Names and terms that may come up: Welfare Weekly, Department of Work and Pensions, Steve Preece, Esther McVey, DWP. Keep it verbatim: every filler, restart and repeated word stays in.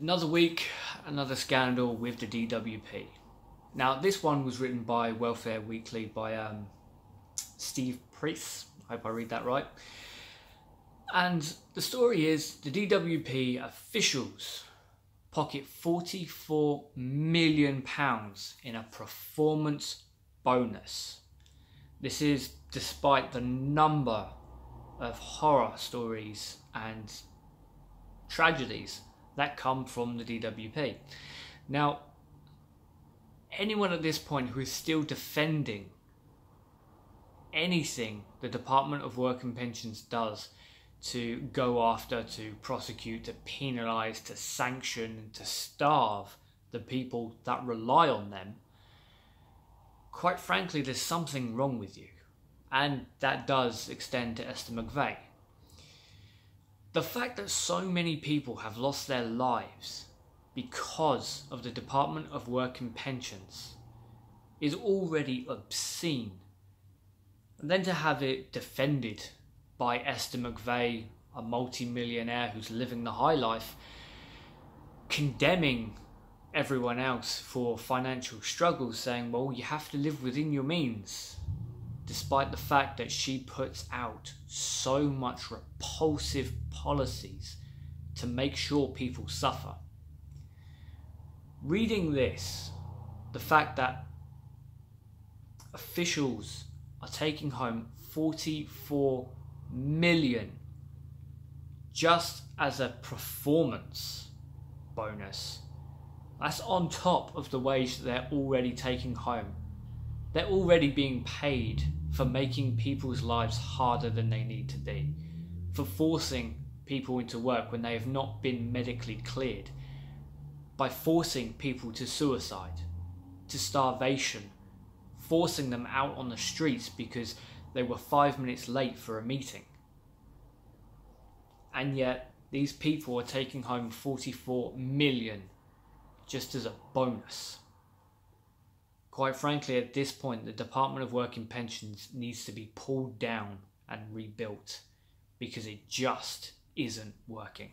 Another week, another scandal with the D W P. Now, this one was written by Welfare Weekly by um, Steve Preece. I hope I read that right. And the story is the D W P officials pocket forty-four million pounds in a performance bonus. This is despite the number of horror stories and tragedies that come from the D W P. Now, anyone at this point who is still defending anything the Department of Work and Pensions does to go after, to prosecute, to penalise, to sanction, to starve the people that rely on them, quite frankly, there's something wrong with you. And that does extend to Esther McVey. The fact that so many people have lost their lives because of the Department of Work and Pensions is already obscene. And then to have it defended by Esther McVey, a multi-millionaire who's living the high life, condemning everyone else for financial struggles, saying, well, you have to live within your means, despite the fact that she puts out so much repulsive policies to make sure people suffer. Reading this, the fact that officials are taking home forty-four million just as a performance bonus, that's on top of the wage that they're already taking home. They're already being paid for making people's lives harder than they need to be, for forcing people into work when they have not been medically cleared, by forcing people to suicide, to starvation, forcing them out on the streets because they were five minutes late for a meeting. And yet these people are taking home forty-four million just as a bonus. Quite frankly, at this point, the Department of Work and Pensions needs to be pulled down and rebuilt because it just isn't working.